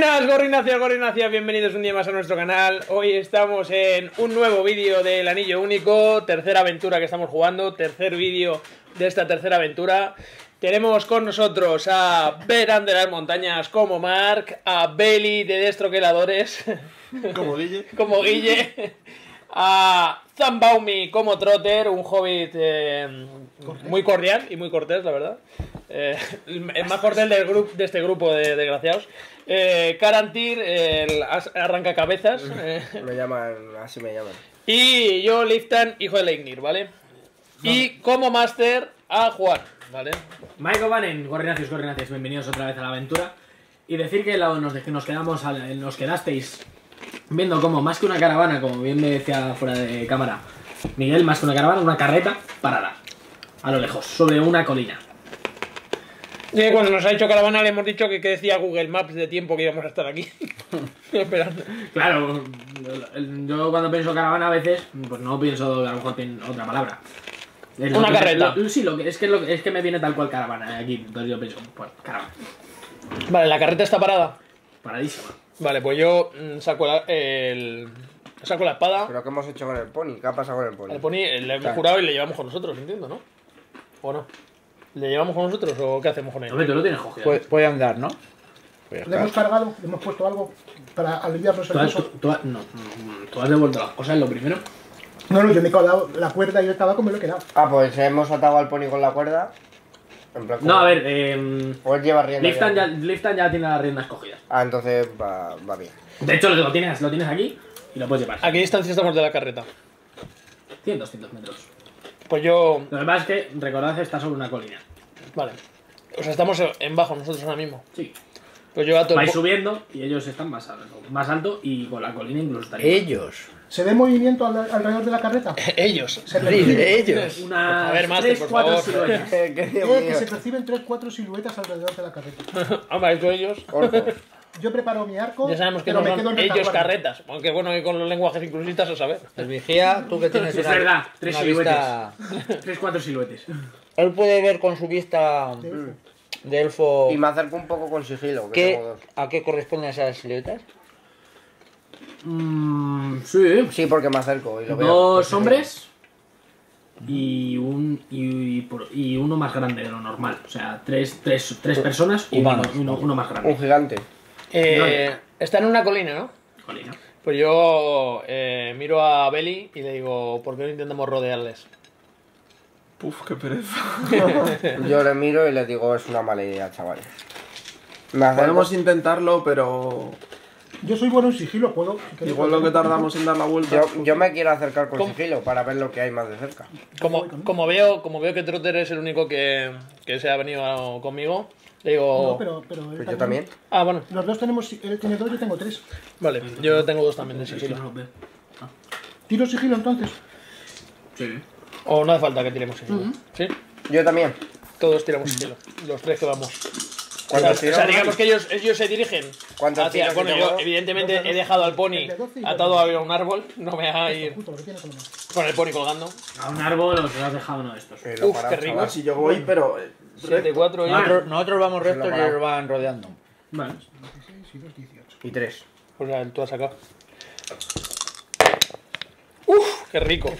Buenas, Gorrinacia, bienvenidos un día más a nuestro canal. Hoy estamos en un nuevo vídeo del Anillo Único, tercera aventura que estamos jugando, tercer vídeo de esta tercera aventura. Tenemos con nosotros a Verán de las Montañas como Mark, a Beli de Destroqueladores como Guille, a Zanbaumi como Trotter, un hobbit muy cordial y muy cortés, la verdad. El más cortés de este grupo de desgraciados. Karantir, el arrancacabezas. Me llaman, así me llaman. Y yo, Liftan, hijo de Leignir, ¿vale? No. Y como máster, a Juan, ¿vale? Michael Vanen, Gorrinacius, bienvenidos otra vez a la aventura. Y decir que nos quedasteis viendo como más que una caravana, como bien me decía fuera de cámara Miguel, más que una caravana, una carreta parada a lo lejos, sobre una colina. Sí, cuando nos ha hecho caravana le hemos dicho que decía Google Maps de tiempo que íbamos a estar aquí esperando. Claro, yo cuando pienso caravana a veces, pues no pienso a lo mejor en otra palabra. Es una carreta. Es que me viene tal cual caravana aquí, entonces yo pienso, pues caravana. Vale, la carreta está parada. Paradísima. Vale, pues yo saco la espada. ¿Pero qué hemos hecho con el pony? ¿Qué ha pasado con el pony? El pony le hemos jurado y le llevamos con nosotros, entiendo, ¿no? ¿O no? ¿Le llevamos con nosotros o qué hacemos con él? Hombre, tú lo tienes cogido. Puede andar, ¿no? Le hemos cargado, le hemos puesto algo para aliviarnos el peso. ¿Tú has devuelto las cosas en lo primero? No, yo me he colado la cuerda y el tabaco me lo he quedado. Ah, pues hemos atado al pony con la cuerda. No, a ver, o él lleva riendas. Liftan ya tiene las riendas cogidas. Ah, entonces va bien. De hecho, lo tienes aquí y lo puedes llevar. ¿A qué distancia estamos de la carreta? 100, 200 metros. Pues yo... Lo demás es que, recordad, está sobre una colina. Vale. O sea, estamos en bajo nosotros ahora mismo. Sí. Pues yo ato... Vais subiendo y ellos están más alto y con la colina incluso estaría... ¿Ellos? ¿Se ve movimiento alrededor de la carreta? Ellos. Se perciben ellos. A ver, más 3 o 4 siluetas. Que se perciben 3 o 4 siluetas alrededor de la carreta. Hombre, ¿tú ellos? Yo preparo mi arco. Ya sabemos que no son ellos carretas. Aunque bueno, que con los lenguajes inclusistas a saber. El vigía, tú que tienes. Es verdad, 3 siluetes. 3 o 4 siluetes. Él puede ver con su vista de elfo. Y me acerco un poco con sigilo. ¿A qué corresponden esas siluetas? Sí. Sí, porque me acerco y lo veo. 2 hombres y uno más grande de lo normal. O sea, tres personas y uno más grande. Un gigante. Está en una colina, ¿no? Colina. Pues yo miro a Beli y le digo, ¿por qué no intentamos rodearles? Puf, qué pereza. Yo le miro y le digo, es una mala idea, chavales. Podemos intentarlo, pero... Yo soy bueno en sigilo, puedo... Igual lo que tardamos en dar la vuelta... Yo me quiero acercar con sigilo para ver lo que hay más de cerca. Como veo que Trotter es el único que se ha venido conmigo, le digo... No, pero pues yo también. Ah, bueno. Los dos tenemos... Él tiene 2, yo tengo 3. Vale, yo tengo 2 también de sigilo. ¿Tiro sigilo entonces? Sí. O no hace falta que tiremos sigilo. ¿Sí? Yo también. Todos tiramos sigilo. Los 3 que vamos... O sea, digamos que ellos se dirigen hacia... Bueno, yo evidentemente he dejado al pony atado a un árbol. No me va a ir con el pony colgando. A un árbol os lo has dejado uno de estos. Uf, qué rico. Si yo voy, pero... 7, 4 y... Nosotros vamos rectos y ellos van rodeando. Vale. 18. Y 3. O sea, tú has sacado. Uf, qué rico.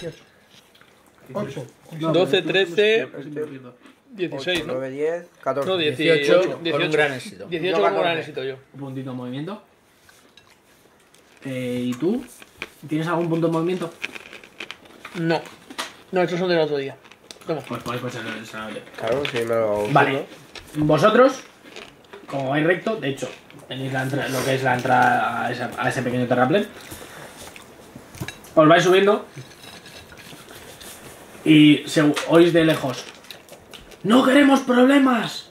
12, 13... 16, ¿no? 9, 10, 14, no, 18, con un gran éxito. 18 con un gran éxito yo. Un puntito de movimiento. ¿Y tú? ¿Tienes algún punto de movimiento? No. No, estos son del otro día. Toma. Pues podéis pasarlo en el sanable. Claro, sí, me lo uso. Vale. Vosotros, como vais recto, de hecho, tenéis lo que es la entrada a ese pequeño terraplén. Os vais subiendo. Y oís de lejos... ¡No queremos problemas!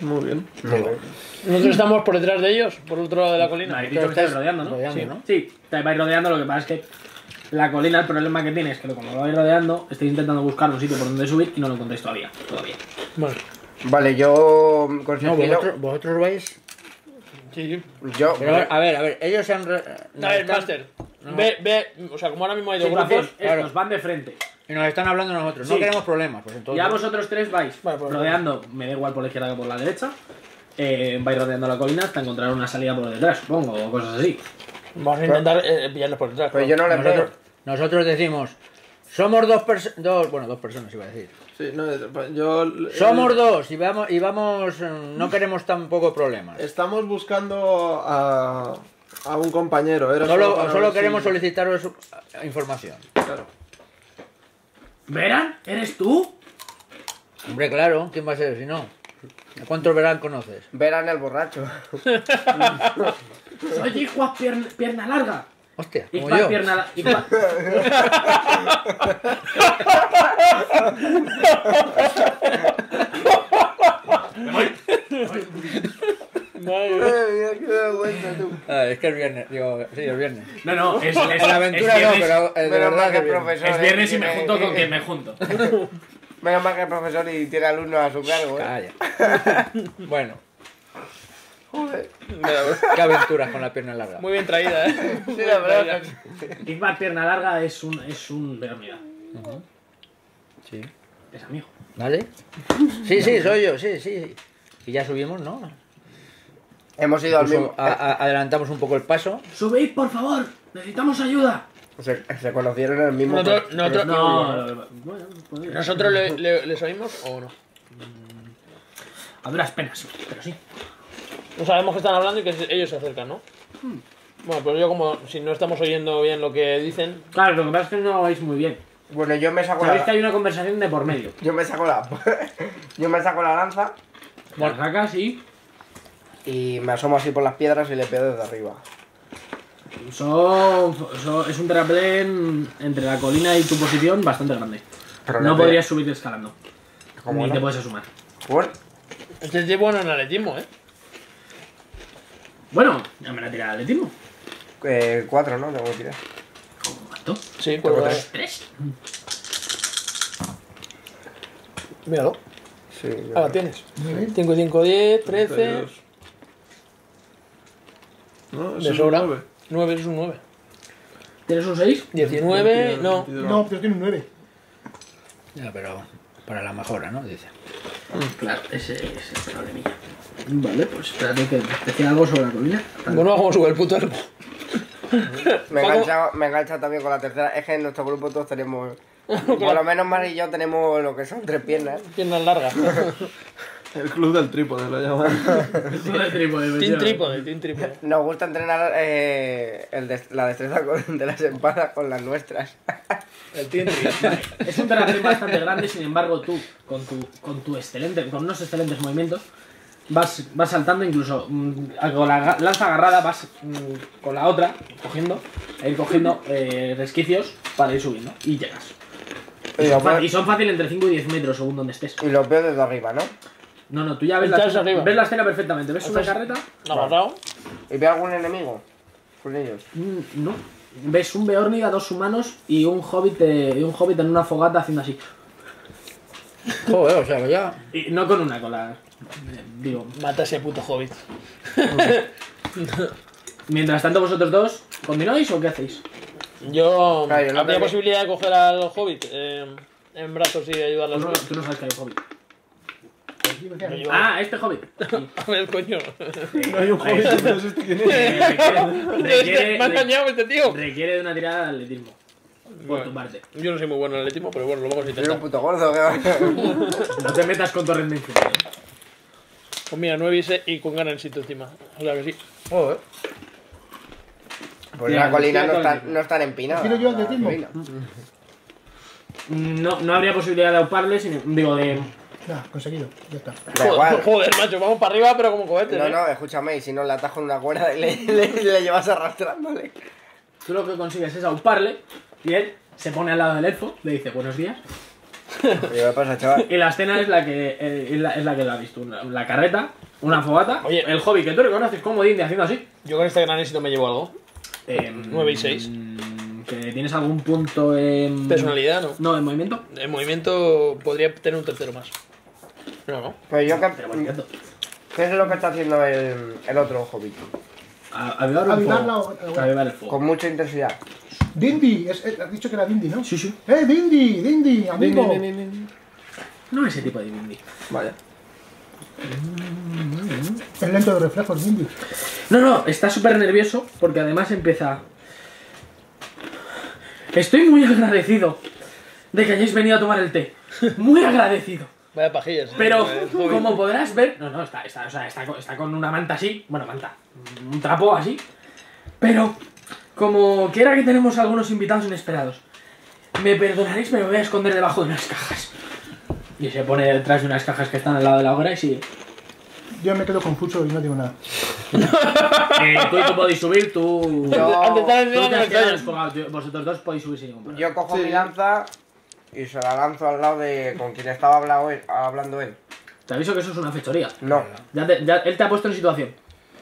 Muy bien. Nosotros estamos por detrás de ellos, por otro lado de la colina. Habéis dicho que estáis rodeando, ¿no? Rodeando, sí, ¿no? Sí, te vais rodeando, lo que pasa es que la colina, el problema que tiene es que como lo vais rodeando, estáis intentando buscar un sitio por donde subir y no lo encontráis todavía. Bueno. Vale, yo... No, vosotros vais... Sí. Yo... Pero a ver, ellos se han... A ver, Master. No. O sea, como ahora mismo hay 2 grupos... Claro. Van de frente. Y nos están hablando nosotros, no queremos problemas. Pues entonces... Ya vosotros 3 vais rodeando, me da igual por la izquierda que por la derecha. vais rodeando la colina hasta encontrar una salida por detrás, supongo, o cosas así. Vamos a intentar pillarlos por detrás. Pero yo no les veo. Nosotros decimos, somos dos personas iba a decir. Sí, no, yo... Somos dos y vamos, no queremos tampoco problemas. Estamos buscando a un compañero. Solo queremos solicitaros información. Claro. ¿Verán? ¿Eres tú? Hombre, claro. ¿Quién va a ser si no? ¿A cuántos Verán conoces? Verán el borracho. Soy Ickbar pierna larga. Hostia, como Ickbar, yo. Pierna larga. Es que es viernes, digo, sí, es viernes. No, no, es la aventura, es viernes, no, pero de verdad que el profesor. Es viernes y me junto con quien me junto. Menos mal que el profesor y tiene alumnos a su cargo, ¿eh? Calla. Bueno. Joder. Qué aventuras con la pierna larga. Muy bien traída, ¿eh? Sí, la verdad. Ickbar pierna larga es un Beorning. Uh-huh. Sí. Es amigo. ¿Vale? Sí, sí, soy yo, sí, sí. Y ya subimos, ¿no? Hemos ido incluso al mismo. Adelantamos un poco el paso. Subid, por favor. Necesitamos ayuda. Se conocieron en el mismo. ¿Nosotros les oímos o no? A duras penas, pero sí. No sabemos que están hablando y que ellos se acercan, ¿no? Bueno, pues yo como si no estamos oyendo bien lo que dicen... Claro, lo que pasa es que no lo oís muy bien. Bueno, yo me saco la... ¿Sabéis que hay una conversación de por medio? Yo me saco la lanza. Bueno, sacas y me asomo así por las piedras y le pego desde arriba. Es un terraplén entre la colina y tu posición bastante grande. Pero no podrías subir escalando. Ni te puedes asomar. ¿Por? Este es bueno en atletismo, ¿eh? Bueno, ya me la tiré al atletismo. 4, ¿no? Tengo que tirar. ¿Cuánto? Sí, 4 3. Míralo. Sí. Ahora tienes. 5, 5, 10, 13. No, de sobra. 9 es un 9. ¿Tienes un 6? 19, no. No, pero tiene un 9. Ya, pero para la mejora, ¿no? Dice. Claro, ese es el problemilla. Vale, pues espérate que decía algo sobre la colina. Bueno, ¿cómo sube el puto árbol? Me he enganchado también con la tercera. Es que en nuestro grupo todos tenemos... Por lo menos Mar y yo tenemos lo que son 3 piernas. Piernas largas. El club del trípode lo llaman. El club del trípode. Team trípode. Nos gusta entrenar la destreza de las espadas con las nuestras. El team trípode. Es un terraplén bastante grande, sin embargo tú, con unos excelentes movimientos, vas saltando, incluso con la lanza agarrada vas con la otra cogiendo resquicios para ir subiendo y llegas. Y son fácil entre 5 y 10 metros según donde estés. Y los veo desde arriba, ¿no? No, no, tú ya ves la escena perfectamente. ¿Ves una carreta? ¿La ha matado? ¿Y ve algún enemigo con ellos? No. Ves un Beorning, 2 humanos y un hobbit en una fogata haciendo así. Joder, o sea, que ya... Y no con una cola. Digo, mata ese puto hobbit. Mientras tanto, ¿vosotros dos continuáis o qué hacéis? Yo... Claro, ¿había posibilidad de coger al hobbit en brazos y ayudarle a los... Tú no sabes que hay un hobbit. Ah, este hobbit. Sí. A ver, coño. No hay un hobbit, no sé este quién es. Me ha engañado este tío. Requiere de una tirada de atletismo. Por tu parte. Yo no soy muy bueno en atletismo, pero bueno, lo vamos a intentar. Soy un puto gordo, ¿qué? No te metas con tu rendimiento. Pues mira, 9 y con ganas encima. Claro que sí. Joder. Pues la colina no es tan empinada. ¿Quiero yo atletismo? No habría posibilidad de auparles, digo, de... Nah, conseguido, ya está. Joder, macho, vamos para arriba, pero como cohete. No, no, escúchame, si no le atajo en una cuerda y le llevas arrastrándole. Tú lo que consigues es auparle y él se pone al lado del elfo, le dice buenos días. ¿Qué pasa, chaval? Y la escena es la que la has visto: la carreta, una fogata. Oye, el hobby que tú reconoces como Dindi haciendo así. Yo con este gran éxito me llevo algo. 9 y 6. ¿Tienes algún punto en...? Personalidad, ¿no? No, en movimiento. En movimiento podría tener un tercero más. No. Pero yo ¿qué es lo que está haciendo el otro hobbit? Avivar el fuego. Con mucha intensidad. Dindi, has dicho que era Dindi, ¿no? Sí, sí. Dindi, amigo. No ese tipo de Dindi. Vaya. ¿Estás lento de reflejos, Dindi? No, no, está súper nervioso porque además empieza... Estoy muy agradecido de que hayáis venido a tomar el té. Muy agradecido. Vaya pajillas. Pero, como podrás ver... No, no, está con una manta así. Bueno, manta. Un trapo así. Pero, como quiera que tenemos algunos invitados inesperados. Me perdonaréis, pero me voy a esconder debajo de unas cajas. Y se pone detrás de unas cajas que están al lado de la hoguera y sigue. Yo me quedo confuso y no digo nada. Tú y tú podéis subir, tú... Vosotros dos podéis subir sin ningún problema. Yo cojo mi lanza y se la lanzo al lado de con quien estaba hablando él. Te aviso que eso es una fechoría. No. Él te ha puesto en situación.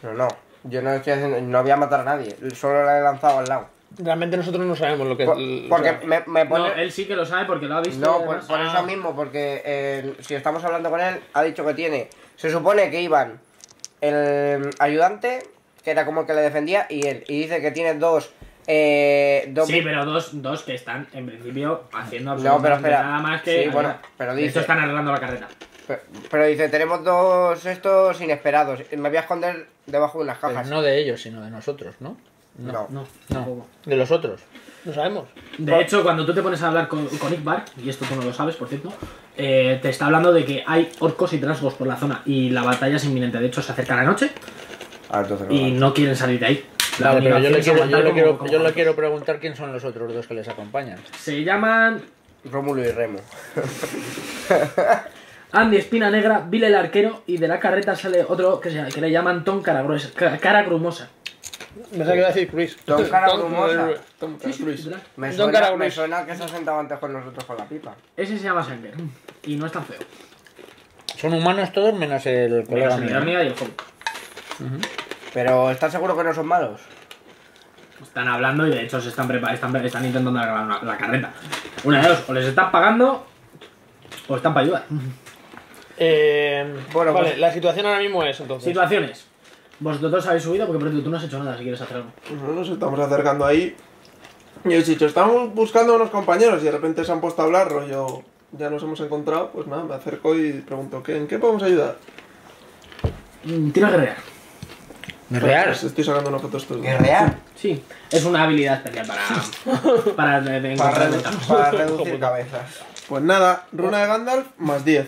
No, no. Yo no estoy haciendo... No voy a matar a nadie. Solo la he lanzado al lado. Realmente nosotros no sabemos lo que... Porque me pone... No, él sí que lo sabe porque lo ha visto. No, por eso mismo, porque si estamos hablando con él, ha dicho que tiene... Se supone que iban el ayudante, que era como el que le defendía, y él. Y dice que tiene dos sí, pero dos que están, en principio, haciendo absolutamente nada más que... Sí, bueno, pero dice... Estos están arreglando la carrera. Pero dice, tenemos dos estos inesperados. Me voy a esconder debajo de unas cajas. Pues no de ellos, sino de nosotros, ¿no? No. De los otros. No sabemos. De hecho, cuando tú te pones a hablar con Ickbar, y esto tú no lo sabes, por cierto, te está hablando de que hay orcos y trasgos por la zona y la batalla es inminente. De hecho, se acerca la noche y no quieren salir de ahí. Vale, pero yo le quiero preguntar quién son los otros dos que les acompañan. Se llaman... Rómulo y Remo. Andy Espina Negra, Vile el Arquero, y de la carreta sale otro que le llaman Tom Cara Grumosa. Me sé que iba a decir Chris. Don Cara Grumosa. Me suena que se ha sentado antes con nosotros con la pipa. Ese se llama Sender. Y no es tan feo. Son humanos todos menos el colega amiga y el joven. Pero ¿estás seguro que no son malos? Están hablando y de hecho se están intentando grabar la carreta. Una de dos, o les están pagando o están para ayudar. Bueno, vale, la situación ahora mismo es entonces. Situaciones. Vosotros dos habéis subido porque tú no has hecho nada, si quieres hacer algo. Nosotros nos estamos acercando ahí y os he dicho, estamos buscando a unos compañeros y de repente se han puesto a hablar, rollo, ya nos hemos encontrado, pues nada, me acerco y pregunto, ¿en qué podemos ayudar? Tienes guerrear. ¿Guerrear? Pues estoy sacando una foto estos. ¿Guerrear? Sí, es una habilidad especial para reducir cabezas. Pues nada, runa de Gandalf más 10.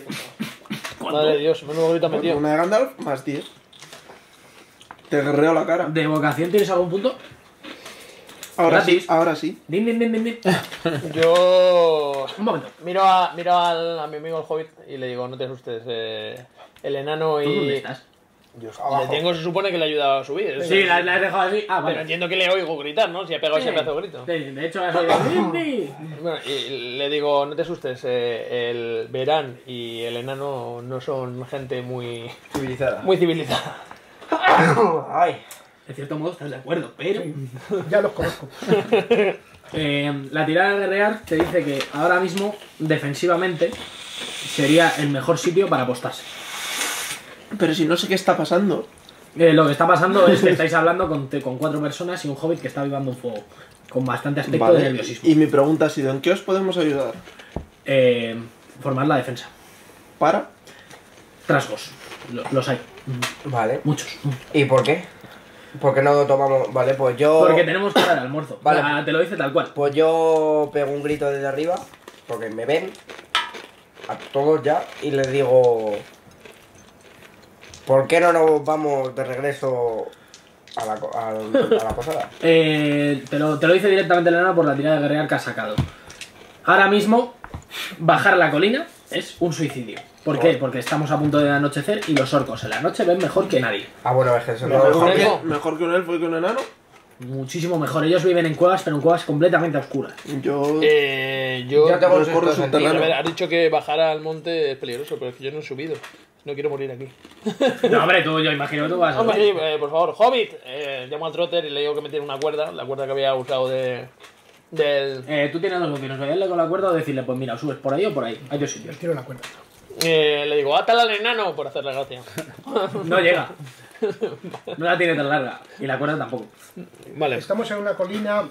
Madre de Dios, menudo grito metido. Runa de Gandalf más 10. Te guerreo la cara. ¿De vocación tienes algún punto? Ahora gratis. Sí, ahora sí. Din. Yo... Un momento. Miro a mi amigo el Hobbit y le digo, no te asustes, el enano y... ¿Tú dónde estás? Yo abajo. Le tengo, se supone que le he ayudado a subir. Sí, sí. La he dejado así. Ah, vale. Pero entiendo que le oigo gritar, ¿no? Si ha pegado siempre hace un grito. Sí, de hecho, has oído... Bueno, y le digo, no te asustes, el Verán y el enano no son gente muy... Civilizada. Muy civilizada. Ay. De cierto modo estás de acuerdo, pero... Ya los conozco. La tirada de guerrear te dice que ahora mismo, defensivamente, sería el mejor sitio para apostarse. Pero si no sé qué está pasando. Lo que está pasando es que estáis hablando con cuatro personas y un hobbit que está avivando un fuego. Con bastante aspecto de nerviosismo. Y mi pregunta ha sido, ¿en qué os podemos ayudar? Formar la defensa. ¿Para? Trasgos. Los hay. Vale. Muchos. ¿Y por qué? Porque no tomamos... Vale, pues yo... Porque tenemos que dar almuerzo. Vale. Te lo dice tal cual. Pues yo pego un grito desde arriba, porque me ven a todos ya, y les digo... ¿Por qué no nos vamos de regreso a la posada? Te lo dice directamente Elena por la tirada de guerrear que has sacado. Ahora mismo, bajar la colina es un suicidio. ¿Por qué? Porque estamos a punto de anochecer y los orcos en la noche ven mejor que nadie. Ah, bueno, es que se mejor que un elfo y que un enano. Muchísimo mejor. Ellos viven en cuevas, pero en cuevas completamente oscuras. Yo te voy a... Has dicho que bajar al monte es peligroso, pero es que yo no he subido. No quiero morir aquí. No, hombre, yo imagino que tú vas a... Hombre, por favor, Hobbit. Llamo al Trotter y le digo que me tiene una cuerda, la cuerda que había usado de... Del... Tú tienes dos opciones, o darle con la cuerda o decirle, pues mira, subes por ahí o por ahí. Hay dos sitios. Tiro la cuerda. Le digo, átala al enano por hacerle gracia. No llega. No la tiene tan larga. Y la cuerda tampoco. Vale. Estamos en una colina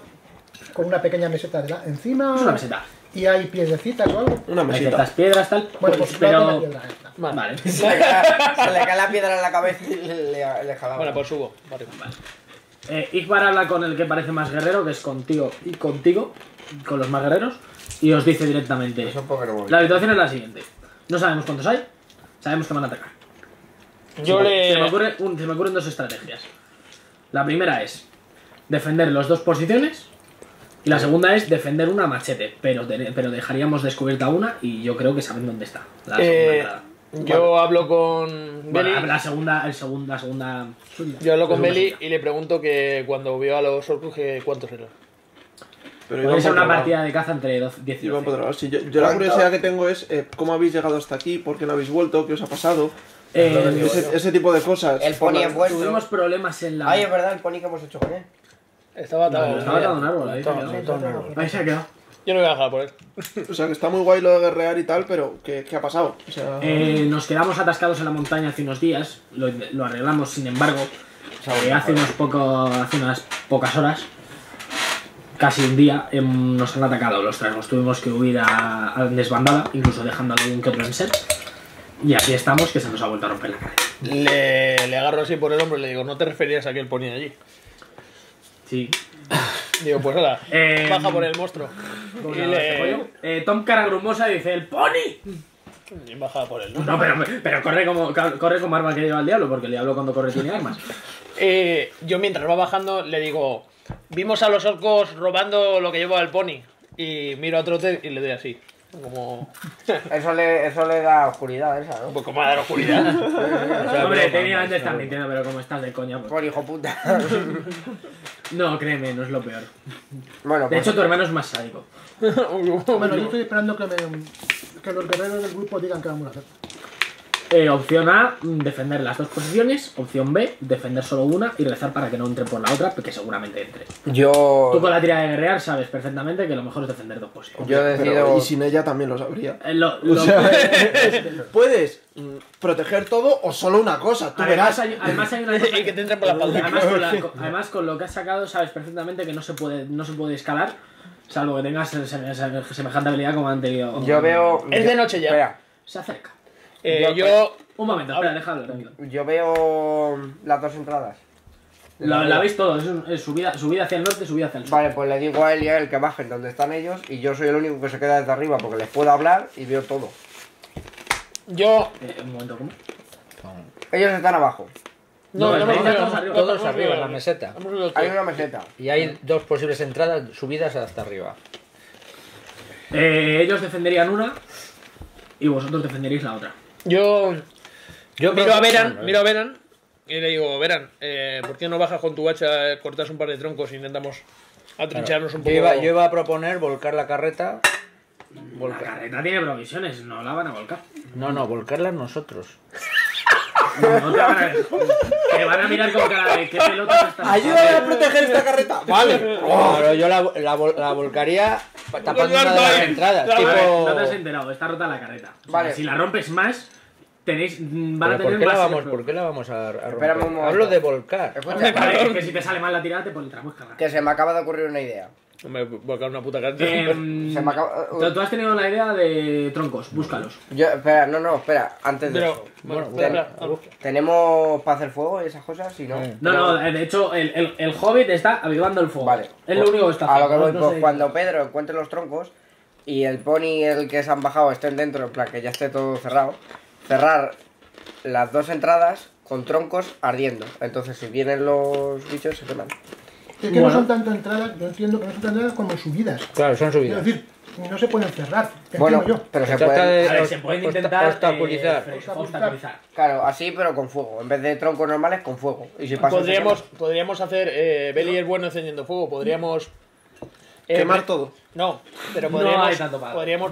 con una pequeña meseta encima. Es una meseta. ¿Y hay piedrecitas o algo? Una mesita. Hay estas piedras, tal. Bueno, pues pero... la piedra esta. Vale. Se le cae la piedra en la cabeza y le jalaba. Bueno, pues subo. Vale. Ickbar habla con el que parece más guerrero, que es contigo, con los más guerreros, y os dice directamente... La situación es la siguiente. No sabemos cuántos hay, sabemos que van a atacar. Se me ocurren dos estrategias. La primera es defender las dos posiciones y la segunda es defender una machete, pero dejaríamos descubierta una y yo creo que saben dónde está. La segunda, hablo con Beli. Bueno, la segunda. Yo hablo con Beli y le pregunto que cuando vio a los orcos cuántos eran. Puede ser una partida de caza entre 10 y 12. Sí, yo la curiosidad que tengo es cómo habéis llegado hasta aquí, por qué no habéis vuelto, qué os ha pasado. Ese tipo de cosas. El pony es vuestro. Tuvimos problemas en la... Ay, es verdad, el pony que hemos hecho con él. Estaba atado. Estaba atado a un árbol, ahí se ha quedado. Yo no voy a dejar por él. O sea, que está muy guay lo de guerrear y tal, pero ¿qué ha pasado? O sea... nos quedamos atascados en la montaña hace unos días. Lo arreglamos, sin embargo, hace unas pocas horas, casi un día, nos han atacado los trasgos. Tuvimos que huir a desbandada, incluso dejando algún que otro en set. Y aquí estamos, que se nos ha vuelto a romper la cara. Le agarro así por el hombro y le digo, ¿no te referías a que él ponía allí? Sí. Digo, pues nada, baja por el monstruo. Y Tom, cara grumosa, dice, ¡el pony! Y baja por él, ¿no? No, pero corre como arma que lleva el diablo, porque el diablo cuando corre tiene armas. Yo mientras va bajando le digo, vimos a los orcos robando lo que llevaba el pony. Y miro a Trotter y le doy así. Como... Eso le da oscuridad, esa, ¿no? Pues como va a dar oscuridad. Hombre, técnicamente estás mintiendo, pero como estás de coña, pues... Por hijo puta. No, créeme, no es lo peor. Bueno, pues... De hecho, tu hermano es más sádico. Bueno, yo estoy esperando que los guerreros del grupo digan qué vamos a hacer. Opción A, defender las dos posiciones. Opción B, defender solo una y rezar para que no entre por la otra, porque seguramente entre. Tú con la tira de guerrear sabes perfectamente que lo mejor es defender dos posiciones. Yo decido... Pero, y sin ella también lo sabría. Puedes proteger todo o solo una cosa. Tú verás. Además hay una cosa que te entre por la espalda. Además con lo que has sacado sabes perfectamente que no se puede escalar, salvo que tengas semejante habilidad como anterior. Yo veo. Es de noche ya. Espera. Se acerca. Un momento, espera, déjalo rápido. Yo veo las dos entradas. La veis todo, es subida hacia el norte, subida hacia el sur. Vale, pues le digo a él y a él que bajen donde están ellos y yo soy el único que se queda desde arriba porque les puedo hablar y veo todo. Un momento, ¿cómo? Ellos están abajo. No, todos arriba, en la meseta. Hay una meseta. Y hay dos posibles entradas, subidas hasta arriba. Ellos defenderían una y vosotros defenderíais la otra. Yo miro a Verán y le digo, Verán, ¿por qué no bajas con tu hacha, cortas un par de troncos e intentamos atrencharnos un poco? Yo iba a proponer volcar la carreta. La carreta tiene provisiones, no la van a volcar. No, volcarla nosotros. Te van a mirar con cara de qué pelotas están. Ayúdame a proteger esta carreta. Vale. Pero yo la volcaría tapando las entradas. Tipo... No te has enterado, está rota la carreta. Vale. O sea, si la rompes más, ¿Por qué la vamos a romper? Hablo de volcar. Que si te sale mal la tirada te pones tramuesca. Que se me acaba de ocurrir una idea. Me voy a volcar una puta carta. Tú has tenido la idea de troncos, búscalos. Espera, antes de eso. Bueno, ¿tenemos para hacer fuego y esas cosas? Si no. No, de hecho, el hobbit está avivando el fuego. Vale. Es lo único que está haciendo. A lo que voy, pues cuando Pedro encuentre los troncos y el pony y el que se han bajado estén dentro, en plan que ya esté todo cerrado, cerrar las dos entradas con troncos ardiendo. Entonces, si vienen los bichos, se queman. Es que no son tanto entradas, yo entiendo que no son tanto entradas como subidas. Claro, son subidas. Es decir, no se pueden cerrar. Bueno, yo. Pero se pueden intentar obstaculizar. Claro, así pero con fuego. En vez de troncos normales, con fuego. Y si pasa, podríamos hacer... Beli es bueno encendiendo fuego. Podríamos... ¿Quemar todo? No, pero podríamos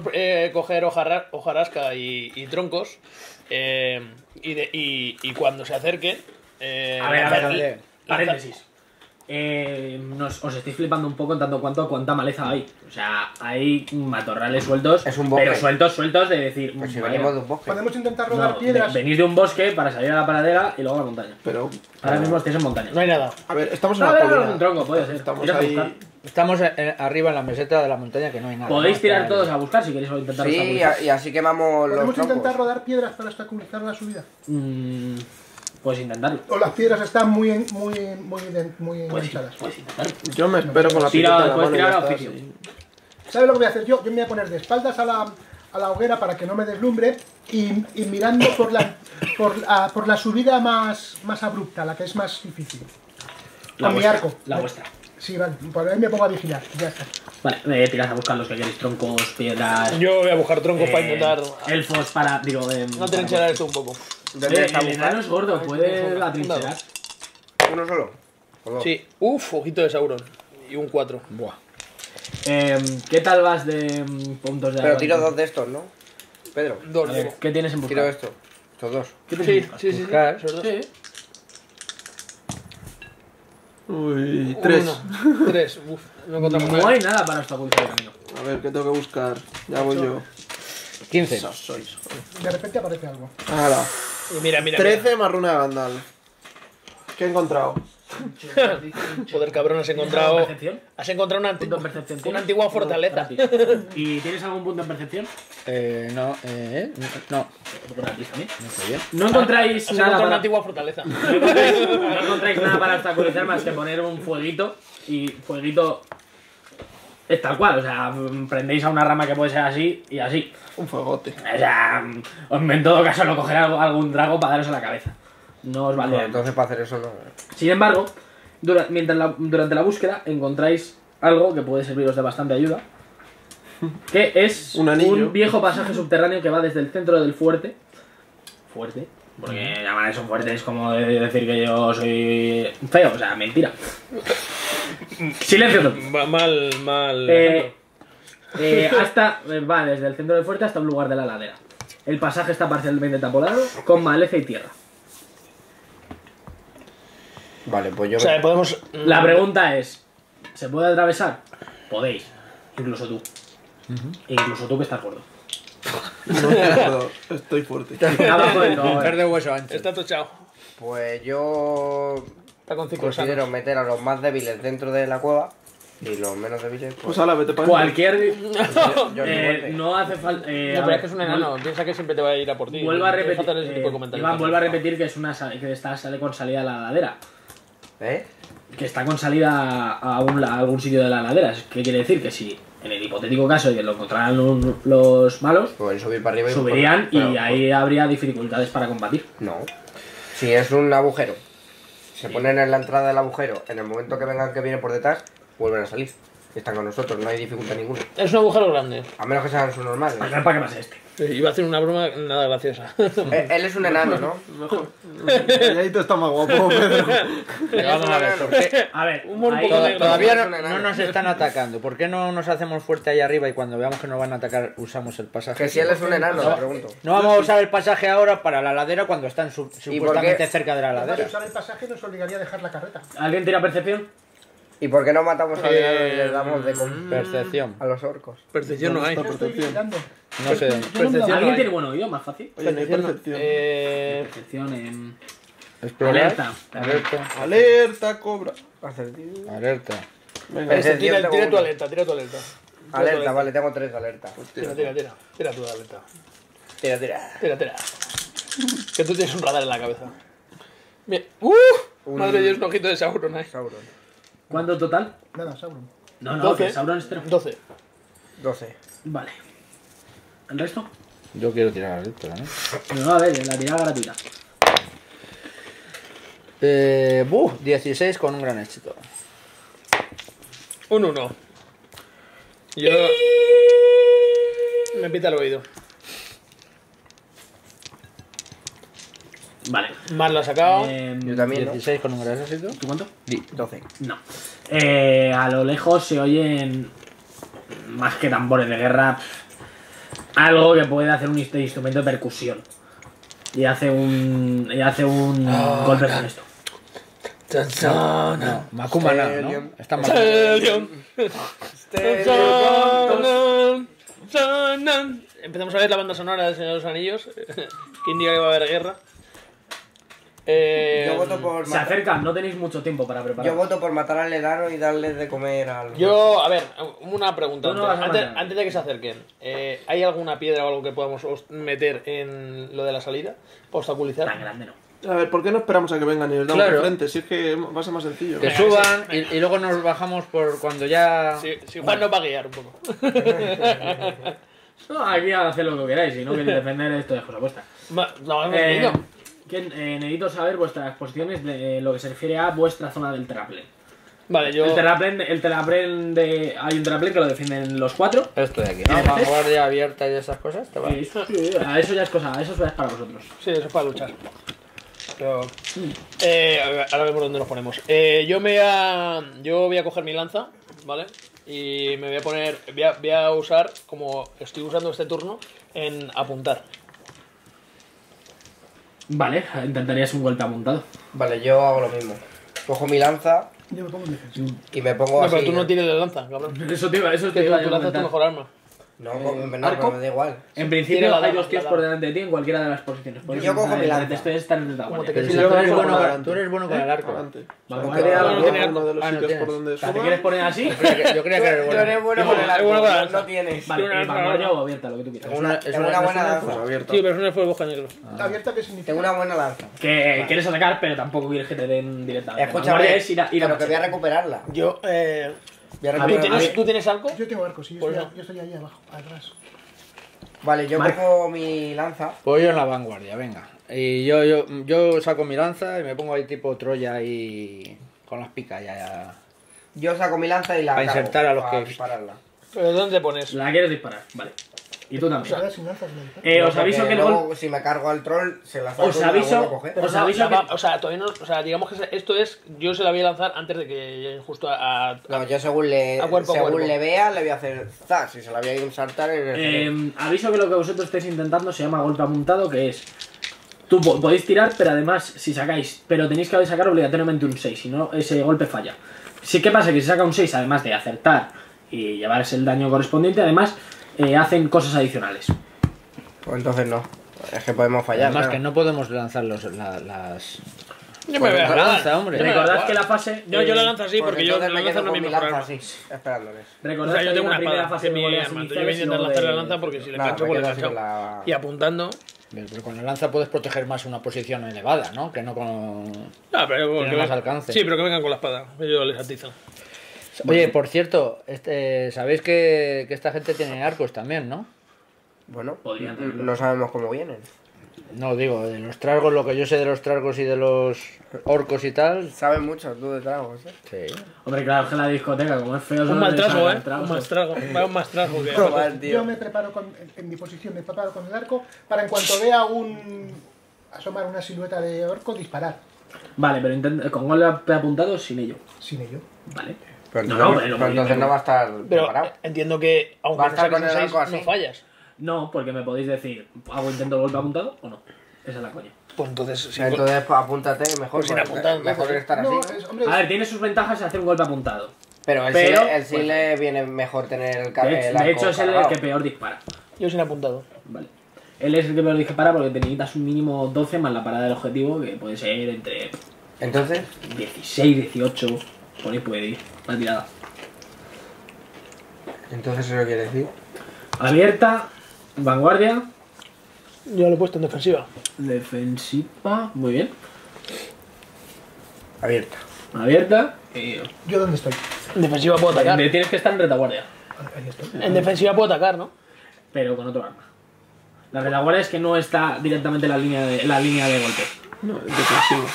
coger hojarasca y troncos. Y cuando se acerquen... A ver. Paréntesis. Os estoy flipando un poco en tanto cuanto cuánta maleza hay. O sea, hay matorrales sueltos, pero sueltos de decir... Pues si venimos de un bosque. Podemos intentar rodar piedras. Venís de un bosque para salir a la pradera y luego a la montaña. Pero... Ahora mismo estáis en montaña. No hay nada. A ver, estamos en la colina. Un tronco, puede ser. Estamos ahí... Estamos arriba en la meseta de la montaña, que no hay nada. Podéis tirar todos a buscar si queréis intentar. Sí, y así quemamos los troncos. ¿Podemos intentar rodar piedras para obstaculizar la subida? Puedes intentarlo. O las piedras están muy enganchadas. Puedes intentarlo. Yo me espero con la piedra. Puedes tirar a oficio. ¿Sabes lo que voy a hacer yo? Yo me voy a poner de espaldas a la hoguera para que no me deslumbre y mirando por la subida más abrupta, la que es más difícil. Con mi arco. La vuestra. Sí, vale, por ahí me pongo a vigilar, ya está. Vale, tirad a buscar los que queréis, troncos, piedras... Yo voy a buscar troncos para intentar... Elfos para... digo... no trincherar esto un poco. El enano es gordo, puede atrincherar. ¿Uno solo? Sí. Uf, ojito de Sauron. Y un 4. Buah. ¿Qué tal vas de puntos de... Pero tiro dos de estos, ¿no? Pedro. Dos. A ver, ¿qué tienes en buscar? Tiro esto. Estos dos. Sí. Buscar, esos dos. Sí. Uy, 3. Tres. Uf, no hay nada para esta punta de camino. A ver, ¿qué tengo que buscar? Ya voy yo. 15. De repente aparece algo. Ahora. Mira. 13 más runa de Gandalf. ¿Qué he encontrado? Joder, cabrón, has encontrado. Has encontrado una antigua fortaleza. ¿Y tienes algún punto en percepción? No, no. No encontráis nada. Para... una antigua fortaleza. No encontráis nada para obstaculizar más que poner un fueguito. Y fueguito es tal cual. O sea, prendéis a una rama que puede ser así y así. Un fuegote. O sea, en todo caso no cogerá algún drago para daros a la cabeza. No os vale. Entonces para hacer eso no... Sin embargo, durante la búsqueda encontráis algo que puede serviros de bastante ayuda. Que es un viejo pasaje subterráneo que va desde el centro del fuerte. Fuerte. Porque llamar a eso fuerte es como decir que yo soy feo. O sea, mentira. Silencio. Mal. Va desde el centro del fuerte hasta un lugar de la ladera. El pasaje está parcialmente taponado con maleza y tierra. Vale, pues yo... O sea, podemos... La pregunta es, ¿se puede atravesar? Podéis. Incluso tú. Incluso tú que estás gordo. No, estoy fuerte. Es de hueso ancho. Está tochado. Pues yo... Considero meter a los más débiles dentro de la cueva. Y los menos débiles... Pues a la vete para... Cualquier... No hace falta... No, pero es que es un enano. Piensa que siempre te va a ir a por ti. Vuelvo a repetir... Iván, vuelvo a repetir que sale con salida a la ladera. ¿Eh? Que está con salida a algún sitio de las laderas. ¿Qué quiere decir? Que si en el hipotético caso de que lo encontraran los malos, pues subir para arriba y subirían y ahí habría dificultades para combatir. No. Si es un agujero, se ponen en la entrada del agujero, en el momento que vengan que viene por detrás, vuelven a salir. Están con nosotros, no hay dificultad ninguna. Es un agujero grande. A menos que sean sus normales. ¿Para qué más este? Iba a hacer una broma nada graciosa. Él es un enano, ¿no? Mejor. El enanito está más guapo, Pedro. A ver, todavía no nos están atacando. ¿Por qué no nos hacemos fuerte ahí arriba y cuando veamos que nos van a atacar usamos el pasaje? Que si él es un enano, te pregunto. No vamos a usar el pasaje ahora para la ladera cuando están supuestamente cerca de la ladera. Si usar el pasaje nos obligaría a dejar la carreta. ¿Alguien tiene percepción? ¿Y por qué no matamos a Diablo y le damos de percepción a los orcos? Percepción no hay. No sé. ¿Alguien tiene buen oído? Más fácil. Oye, percepción. Percepción en... Alerta, cobra. Alerta. Tira tu alerta. Alerta, vale, tengo 3 alertas. Tira. Tira tu alerta. Tira. Que tú tienes un radar en la cabeza. Bien. Madre de Dios, un ojito de Sauron, ¿eh? Sauron. ¿Cuánto total? Nada, Sauron. No, 12. Que Sauron es 3. 12. Vale. ¿El resto? Yo quiero tirar la lectura, ¿eh? No, a ver, la tirada gratuita. 16 con un gran éxito. Un 1. Yo... Me pita el oído. Vale. Más lo ha sacado. Yo también. 16 con un gran éxito. ¿Tú cuánto? 12. No. A lo lejos se oyen más que tambores de guerra. Algo que puede hacer un instrumento de percusión. Y hace un. Golpe con esto. No, Macumana, ¿no? Está mal. Empezamos a ver la banda sonora del Señor de los Anillos. Que indica que va a haber guerra. Yo voto por se acercan, no tenéis mucho tiempo para preparar. Yo voto por matar al enano y darles de comer algo. Yo, a ver, una pregunta. Antes de que se acerquen, ¿hay alguna piedra o algo que podamos meter en lo de la salida? ¿Obstaculizar? Tan grande no. A ver, ¿por qué no esperamos a que vengan y nos damos de frente? Si es que va a ser más sencillo. Que suban y luego nos bajamos por cuando ya... Si Juan nos va a guiar un poco. No, aquí a hacer lo que queráis, si no queréis defender esto es cosa vuestra. Necesito saber vuestras posiciones de lo que se refiere a vuestra zona del terraplén. Vale, yo... Hay un terraplén que lo defienden los cuatro. Esto de aquí, ¿no? Con guardia abierta y esas cosas, ¿te vale? Eso ya es cosa, eso es para vosotros. Sí, eso es para luchar. Pero, ahora vemos dónde nos ponemos. Yo voy a coger mi lanza, ¿vale? Y me voy a poner... Voy a usar, como estoy usando este turno, en apuntar. Vale, intentarías un vuelta apuntado. Vale, yo hago lo mismo. Cojo mi lanza... Yo me pongo en defensa. Y me pongo así... No, pero tú no tienes la lanza, cabrón. Eso te iba a tu lanza es tu mejor arma. No, me da igual. En principio hay dos pies por delante de ti en cualquiera de las posiciones. Yo cojo mi lanza. Tú eres bueno con el arco. ¿Te quieres poner así? Yo creía que eres bueno. Tú eres bueno con el arco. No tienes. Vale, o abierta, lo que tú quieras. Es una buena lanza. Sí, pero es un esfuerzo boca negro. ¿Abierta qué significa? Tengo una buena lanza. Que quieres atacar, pero tampoco quieres que te den directamente. Escúchame, pero que voy a recuperarla. Yo... ¿Tú tienes arco? Yo tengo arco, sí. Yo estoy ahí abajo, atrás. Vale, yo cojo mi lanza. Pues yo en la vanguardia, venga. Y yo saco mi lanza y me pongo ahí tipo Troya y con las picas ya. Yo saco mi lanza y la para insertar a los que dispararla. ¿Pero dónde pones? La quieres disparar, vale. Y tú también. Os aviso que luego, si me cargo al troll, se la saco. O sea, todavía no. O sea, digamos que esto es. Yo se la voy a lanzar antes de que. Justo a. No, yo según le vea, le voy a hacer. ¡Zas! Y se la voy a ir a saltar. Aviso que lo que vosotros estáis intentando se llama golpe apuntado, que es. Tú podéis tirar, pero además, si sacáis. Pero tenéis que sacar obligatoriamente un 6, si no, ese golpe falla. Sí, ¿qué pasa? Que si saca un 6, además de acertar y llevarse el daño correspondiente, además. Hacen cosas adicionales. Pues entonces no. Es que podemos fallar. Además que no podemos lanzar las... Yo me voy a lanzar, hombre. Recordad que la fase... Yo la lanzo así porque yo la lanzo no me importa. Así, esperándoles. Recordad que yo tengo una primera fase de mi arma. Yo voy a intentar lanzar la lanza porque si le cancho con la lanza. Y apuntando... Pero con la lanza puedes proteger más una posición elevada, ¿no? Que no con... Ah, pero... Tiene más alcance. Sí, pero que vengan con la espada. Yo les atizo. Oye, por cierto, sabéis que esta gente tiene arcos también, ¿no? Bueno, no sabemos cómo vienen. No, digo, de los tragos, lo que yo sé de los tragos y de los orcos y tal... Saben mucho tú de tragos, ¿eh? Sí. Hombre, claro, es que la discoteca, como es feo... Un mal trago, ¿eh? Un mal trago. Yo me preparo en mi posición, me preparo con el arco para en cuanto vea asomar una silueta de orco, disparar. Vale, pero ¿con cuál le he apuntado sin ello? Sin ello. Vale. Pero entonces no va a estar preparado. Entiendo que aunque no saques un 6, no fallas. No, porque me podéis decir, ¿hago intento el golpe apuntado o no? Esa es la coña. Pues entonces apúntate, mejor que estar así. A ver, tiene sus ventajas hacer un golpe apuntado. Pero el sí le viene mejor tener el arco. De hecho, es el que peor dispara. Yo sin apuntado. Vale. Él es el que peor dispara porque te necesitas un mínimo 12 más la parada del objetivo, que puede ser entre... ¿Entonces? 16, 18... Por ahí puede ir, la tirada. Entonces eso quiere decir. Abierta, vanguardia. Yo lo he puesto en defensiva. Defensiva, muy bien. Abierta. Abierta. ¿Yo dónde estoy? En defensiva puedo atacar. Tienes que estar en retaguardia. En defensiva puedo atacar, ¿no? Pero con otro arma. La retaguardia es que no está directamente la línea de golpe. No, defensiva.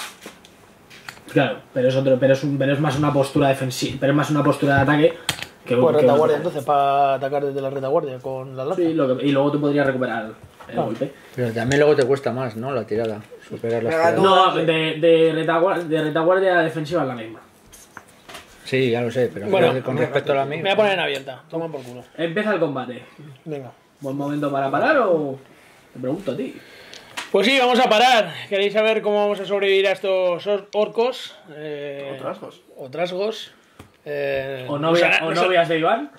Claro, pero es más una postura defensiva, pero es más una postura de ataque que... Pues retaguardia, entonces, para atacar desde la retaguardia con la lanza. Sí, y luego tú podrías recuperar el golpe. Pero también luego te cuesta más, ¿no? La tirada, superar las tiradas. No, de retaguardia a defensiva es la misma. Sí, ya lo sé, pero bueno, con respecto a la misma... Me voy a poner en abierta, toma por culo. Empieza el combate. Venga. ¿Buen momento para parar o...? Te pregunto a ti. Pues sí, vamos a parar. ¿Queréis saber cómo vamos a sobrevivir a estos orcos? O trasgos. ¿O novias de Iván?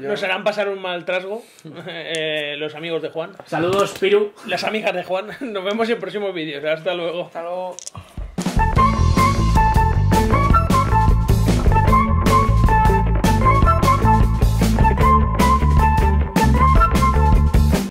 Nos harán pasar un mal trasgo los amigos de Juan. Saludos, Piru. Las amigas de Juan. Nos vemos en próximos vídeos. Hasta luego. Hasta luego.